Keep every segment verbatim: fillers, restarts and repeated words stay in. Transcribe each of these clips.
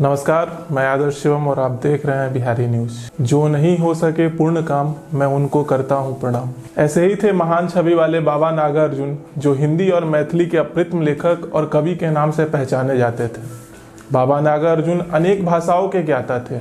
नमस्कार, मैं आदर्श शिवम और आप देख रहे हैं बिहारी न्यूज। जो नहीं हो सके पूर्ण काम, मैं उनको करता हूं प्रणाम। ऐसे ही थे महान छवि वाले बाबा नागार्जुन, जो हिंदी और मैथिली के अप्रतिम लेखक और कवि के नाम से पहचाने जाते थे। बाबा नागार्जुन अनेक भाषाओं के ज्ञाता थे।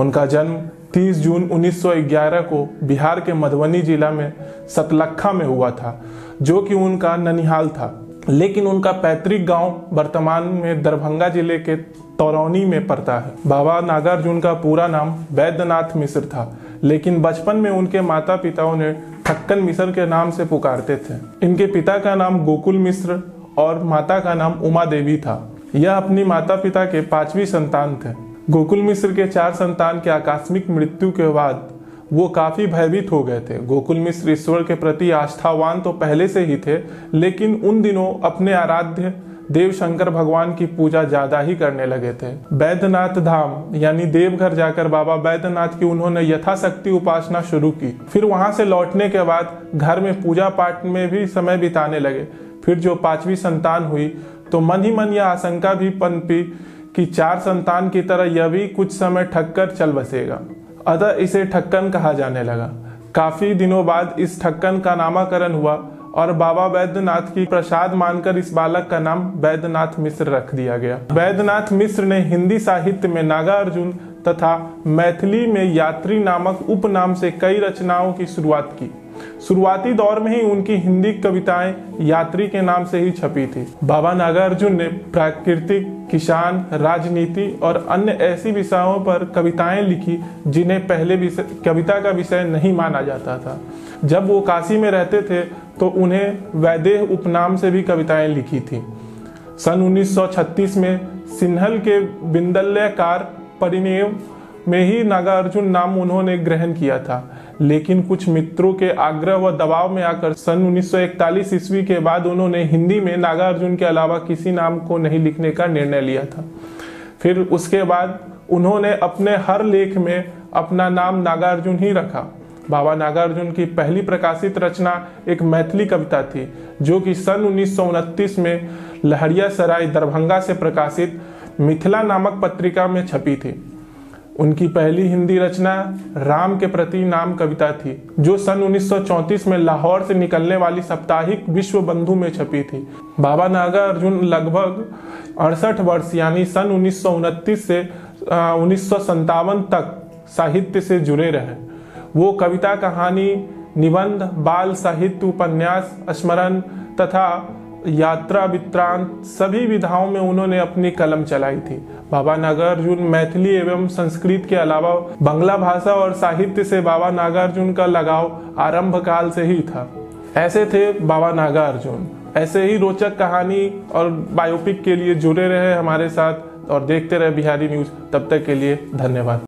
उनका जन्म तीस जून उन्नीस सौ ग्यारह को बिहार के मधुबनी जिला में सतलखा में हुआ था, जो कि उनका ननिहाल था। लेकिन उनका पैतृक गाँव वर्तमान में दरभंगा जिले के तरौनी में पड़ता है। बाबा नागार्जुन का पूरा नाम बैद्यनाथ मिश्र था, लेकिन बचपन में उनके माता पिता उन्हें ठक्कन मिश्र के नाम से पुकारते थे। इनके पिता का नाम गोकुल मिश्र और माता का नाम उमा देवी था। यह अपनी माता पिता के पांचवीं संतान थे। गोकुल मिश्र के चार संतान के आकस्मिक मृत्यु के बाद वो काफी भयभीत हो गए थे। गोकुल मिश्र ईश्वर के प्रति आस्थावान तो पहले से ही थे, लेकिन उन दिनों अपने आराध्य देव शंकर भगवान की पूजा ज्यादा ही करने लगे थे। बैद्यनाथ धाम यानी देवघर जाकर बाबा बैद्यनाथ की उन्होंने यथाशक्ति उपासना शुरू की। फिर वहां से लौटने के बाद घर में पूजा पाठ में भी समय बिताने लगे। फिर जो पांचवी संतान हुई तो मन ही मन यह आशंका भी पनपी कि चार संतान की तरह यह भी कुछ समय ठक्कर चल बसेगा, अतः इसे ठक्कन कहा जाने लगा। काफी दिनों बाद इस ठक्कन का नामकरण हुआ और बाबा बैद्यनाथ की प्रसाद मानकर इस बालक का नाम बैद्यनाथ मिश्र रख दिया गया। बैद्यनाथ मिश्र ने हिंदी साहित्य में नागार्जुन तथा मैथिली में यात्री नामक उपनाम से कई रचनाओं की शुरुआत की। शुरुआती दौर में ही उनकी हिंदी कविताएं यात्री के नाम से ही छपी थी। बाबा नागार्जुन ने प्राकृतिक, किसान, राजनीति और अन्य ऐसी विषयों पर कविताएं लिखी जिन्हें पहले कविता का विषय नहीं माना जाता था। जब वो काशी में रहते थे तो उन्हें वैदेह उपनाम से भी कविताएं लिखी थी। सन उन्नीस सौ छत्तीस में सिन्हल के बिंदल्यकार परिणय में ही नागार्जुन नाम उन्होंने ग्रहण किया था, लेकिन कुछ मित्रों के आग्रह व दबाव में आकर सन उन्नीस सौ इकतालीस ईस्वी के बाद उन्होंने हिंदी में नागार्जुन के अलावा किसी नाम को नहीं लिखने का निर्णय लिया था। फिर उसके बाद उन्होंने अपने हर लेख में अपना नाम नागार्जुन ही रखा। बाबा नागार्जुन की पहली प्रकाशित रचना एक मैथिली कविता थी, जो कि सन उन्नीस सौ उनतीस में लहरिया सराय दरभंगा से प्रकाशित मिथिला नामक पत्रिका में छपी थी। उनकी पहली हिंदी रचना राम के प्रति नाम कविता थी, जो सन उन्नीस सौ चौंतीस में लाहौर से निकलने वाली साप्ताहिक विश्व बंधु में छपी थी। बाबा नागार्जुन लगभग अड़सठ वर्ष यानी सन उन्नीस सौ उनतीस से उन्नीस सौ संतावन तक साहित्य से जुड़े रहे। वो कविता, कहानी, निबंध, बाल साहित्य, उपन्यास, स्मरण तथा यात्रा वित्रांत सभी विधाओं में उन्होंने अपनी कलम चलाई थी। बाबा नागार्जुन मैथिली एवं संस्कृत के अलावा बंगला भाषा और साहित्य से बाबा नागार्जुन का लगाव आरंभ काल से ही था। ऐसे थे बाबा नागार्जुन। ऐसे ही रोचक कहानी और बायोपिक के लिए जुड़े रहे हमारे साथ और देखते रहे बिहारी न्यूज। तब तक के लिए धन्यवाद।